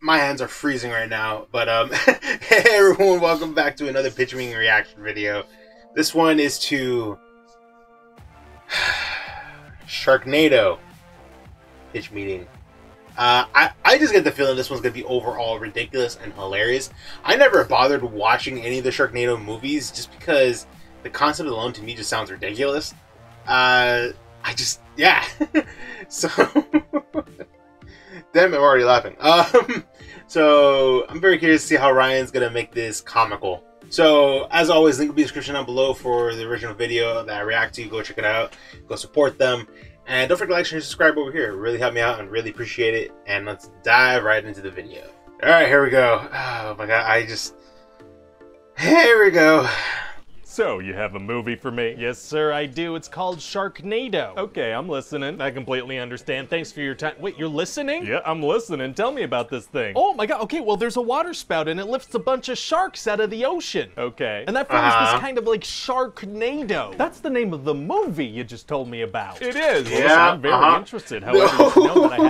My hands are freezing right now, but hey everyone, welcome back to another Pitchwing reaction video. This one is to Sharknado pitch meeting. I just get the feeling this one's gonna be overall ridiculous and hilarious. I never bothered watching any of the Sharknado movies just because the concept alone to me just sounds ridiculous. Yeah. So damn, I'm already laughing. So I'm very curious to see how Ryan's gonna make this comical. So as always, link will be in the description down below for the original video that I react to. Go check it out, go support them, and don't forget to like, share, and subscribe over here. It really helped me out and really appreciate it. And let's dive right into the video. All right, here we go. Oh my god, here we go. So, you have a movie for me? Yes, sir, I do. It's called Sharknado. Okay, I'm listening. I completely understand. Thanks for your time. Wait, you're listening? Yeah, I'm listening. Tell me about this thing. Oh my god, okay, well, there's a water spout and it lifts a bunch of sharks out of the ocean. Okay. And that forms this kind of like Sharknado. That's the name of the movie you just told me about. It is. Yeah, well, listen, I'm very interested. However, you know that I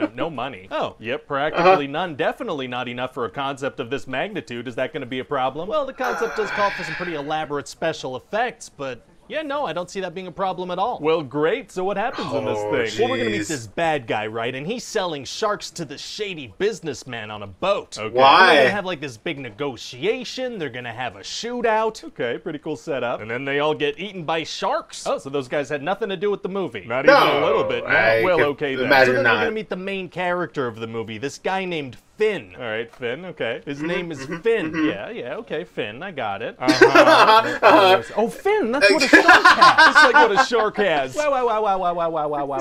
have, no money. Oh, yep, practically none. Definitely not enough for a concept of this magnitude. Is that going to be a problem? Well, the concept does call for some pretty elaborate special effects, but yeah, no, I don't see that being a problem at all. Well, great. So what happens in this thing? Geez. Well, we're gonna meet this bad guy, right? And he's selling sharks to this shady businessman on a boat. Okay. Why? They're gonna have like this big negotiation. They're gonna have a shootout. Okay, pretty cool setup. And then they all get eaten by sharks. Oh, so those guys had nothing to do with the movie? Not even a little bit. No. Well, okay then. So then we're gonna meet the main character of the movie, this guy named Finn. All right, Finn, okay. His name is Finn. Yeah, okay, Finn, I got it. Oh, Finn, that's what a shark has. That's like what a shark has.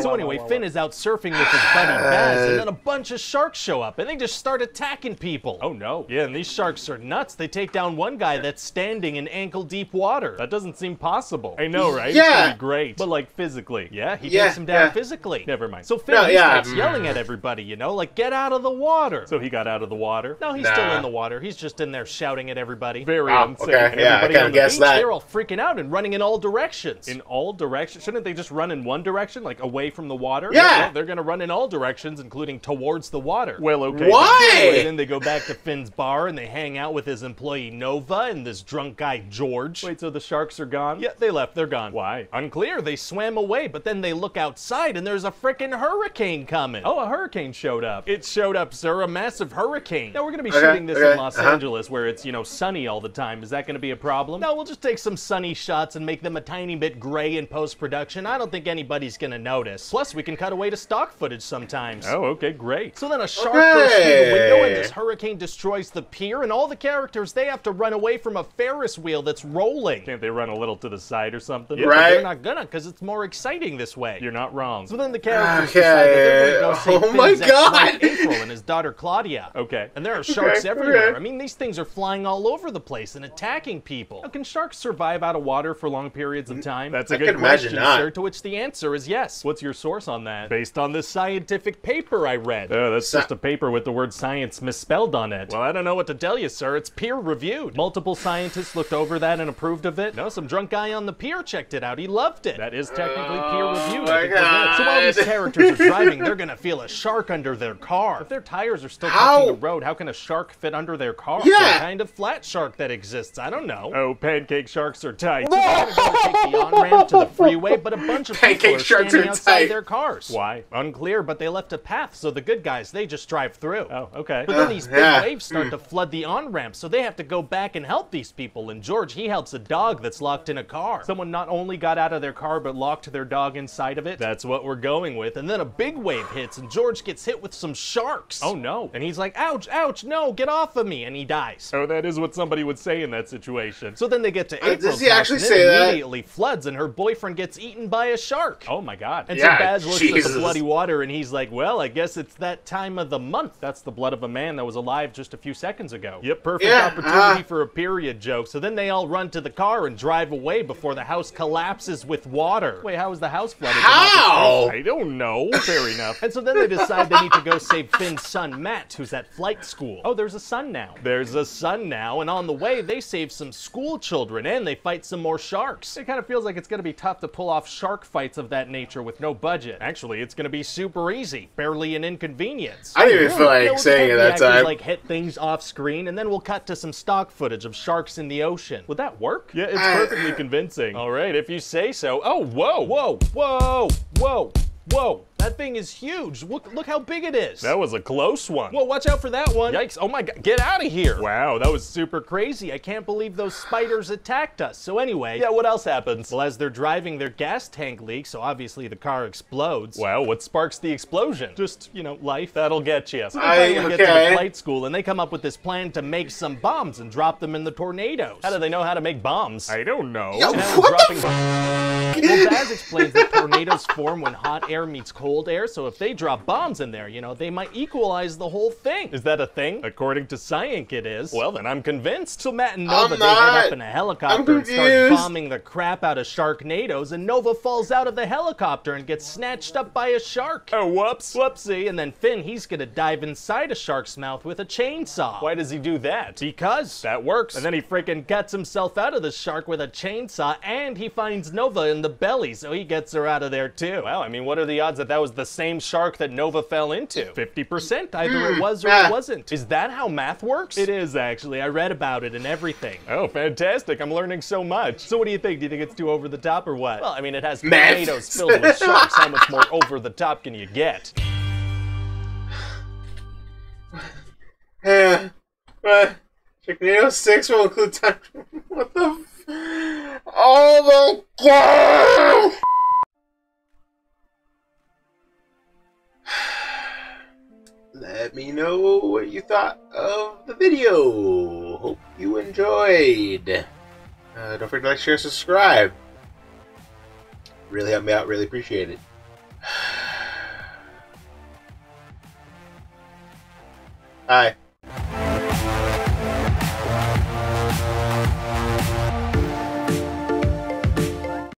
So anyway, Finn is out surfing with his buddy Baz, and then a bunch of sharks show up, and they just start attacking people. Oh, no. Yeah, and these sharks are nuts. They take down one guy that's standing in ankle-deep water. That doesn't seem possible. I know, right? Yeah. It's gonna be great. But, like, physically. Yeah, he takes him down physically. Never mind. So Finn starts yelling at everybody, like, get out of the water. So he got out of the water? No, he's still in the water. He's just in there shouting at everybody. Very unsafe. Okay. And everybody on the beach, they're all freaking out and running in all directions. In all directions? Shouldn't they just run in one direction, like away from the water? Yeah. No, they're gonna run in all directions, including towards the water. Well, okay. Why? Anyway, then they go back to Finn's bar and they hang out with his employee Nova and this drunk guy George. Wait, so the sharks are gone? Yeah, they left. They're gone. Why? Unclear. They swam away, but then they look outside and there's a freaking hurricane coming. Oh, a hurricane showed up. It showed up, sir. A massive hurricane. Now we're gonna be shooting this in Los Angeles, where it's sunny all the time. Is that gonna be a problem? No, we'll just take some sunny shots and make them a tiny bit gray in post-production. I don't think anybody's gonna notice. Plus, we can cut away to stock footage sometimes. Oh, okay, great. So then a shark bursts through the window, and this hurricane destroys the pier, and all the characters, they have to run away from a Ferris wheel that's rolling. Can't they run a little to the side or something? Yeah, right. They're not gonna, because it's more exciting this way. You're not wrong. So then the characters decide that they're gonna go save Finn's ex-wife April and his daughter Claudia. Okay. And there are sharks everywhere. I mean, these things are flying all over the place and attacking people. Now, can sharks survive out of water for long periods of time? That's a good question, sir, to which the answer is yes. What's your source on that? Based on this scientific paper I read. Oh, that's just a paper with the word science misspelled on it. Well, I don't know what to tell you, sir. It's peer-reviewed. Multiple scientists looked over that and approved of it. No, some drunk guy on the pier checked it out. He loved it. That is technically peer-reviewed. So while these characters are driving, they're gonna feel a shark under their car. If their tires are still touching the road, how can a shark fit under their car? Yeah. Some kind of flat shark that exists. I don't know. Oh, pancake sharks are tight. They're gonna take the on-ramp to the freeway, but a bunch of pancake people are standing outside their cars. Why? Unclear, but they left a path, so the good guys, they just drive through. Oh, okay. But then these big waves start to flood the on-ramp, so they have to go back and help these people. And George, he helps a dog that's locked in a car. Someone not only got out of their car, but locked their dog inside of it. That's what we're going with. And then a big wave hits, and George gets hit with some sharks. Oh, no. And he's like, ouch, ouch, no, get off of me, and he dies. Oh, that is what somebody would say in that situation. So then they get to April, does he actually say that? Immediately floods, and her boyfriend gets eaten by a shark. Oh my god. And so Baz looks at the bloody water, and he's like, well, I guess it's that time of the month. That's the blood of a man that was alive just a few seconds ago. Yep, perfect opportunity for a period joke. So then they all run to the car and drive away before the house collapses with water. Wait, how is the house flooded? How? I don't know. Fair enough. And so then they decide they need to go save Finn Finn's son, Matt, who's at flight school. Oh, there's a son now. There's a son now, and on the way, they save some school children, and they fight some more sharks. It kind of feels like it's going to be tough to pull off shark fights of that nature with no budget. Actually, it's going to be super easy, barely an inconvenience. I didn't even feel like saying it that time. Like, hit things off screen, and then we'll cut to some stock footage of sharks in the ocean. Would that work? Yeah, it's perfectly convincing. All right, if you say so. Oh, whoa, whoa, whoa, whoa, whoa. That thing is huge. Look how big it is. That was a close one. Whoa, watch out for that one. Yikes. Oh my God. Get out of here. Wow, that was super crazy. I can't believe those spiders attacked us. So anyway. Yeah, what else happens? Well, as they're driving, their gas tank leaks, so obviously the car explodes. Wow, what sparks the explosion? Just, you know, life. That'll get you. So they finally get to the flight school, and they come up with this plan to make some bombs and drop them in the tornadoes. How do they know how to make bombs? I don't know. Yo, what the f***? Well, Baz explains that tornadoes form when hot air meets cold air, so if they drop bombs in there, you know, they might equalize the whole thing. Is that a thing? According to science, it is. Well, then I'm convinced. So Matt and Nova, they head up in a helicopter and start bombing the crap out of Sharknadoes, and Nova falls out of the helicopter and gets snatched up by a shark. Oh, whoops. Whoopsie. And then Finn, he's gonna dive inside a shark's mouth with a chainsaw. Why does he do that? Because that works. And then he freaking cuts himself out of the shark with a chainsaw, and he finds Nova in the belly, so he gets her out of there too. Well, I mean, what are the odds that was the same shark that Nova fell into? 50%. Either it was or it wasn't. Is that how math works? It is, actually. I read about it and everything. Oh, fantastic. I'm learning so much. So what do you think? Do you think it's too over the top or what? Well, I mean, it has tomatoes filled with sharks. How much more over the top can you get? Sharknado 6 will include time. What the f? Oh my God! Let me know what you thought of the video. Hope you enjoyed. Don't forget to like, share, subscribe. Really help me out. Really appreciate it. Bye.